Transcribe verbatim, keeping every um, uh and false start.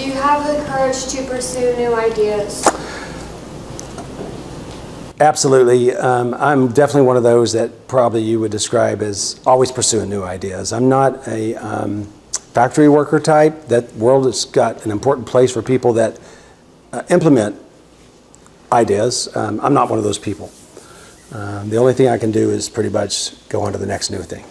Do you have the courage to pursue new ideas? Absolutely. Um, I'm definitely one of those that probably you would describe as always pursuing new ideas. I'm not a um, factory worker type. That world has got an important place for people that uh, implement ideas. Um, I'm not one of those people. Um, the only thing I can do is pretty much go on to the next new thing.